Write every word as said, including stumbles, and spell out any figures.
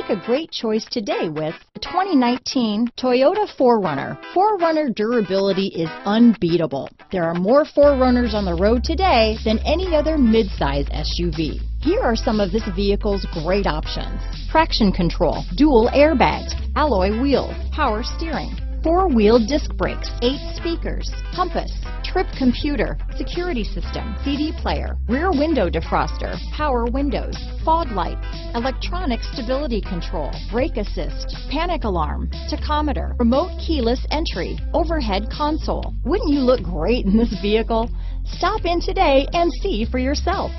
Make a great choice today with the twenty nineteen Toyota four runner. four runner durability is unbeatable. There are more four runners on the road today than any other midsize S U V. Here are some of this vehicle's great options: traction control, dual airbags, alloy wheels, power steering, four-wheel disc brakes, eight speakers, compass, trip computer, security system, C D player, rear window defroster, power windows, fog lights, electronic stability control, brake assist, panic alarm, tachometer, remote keyless entry, overhead console. Wouldn't you look great in this vehicle? Stop in today and see for yourself.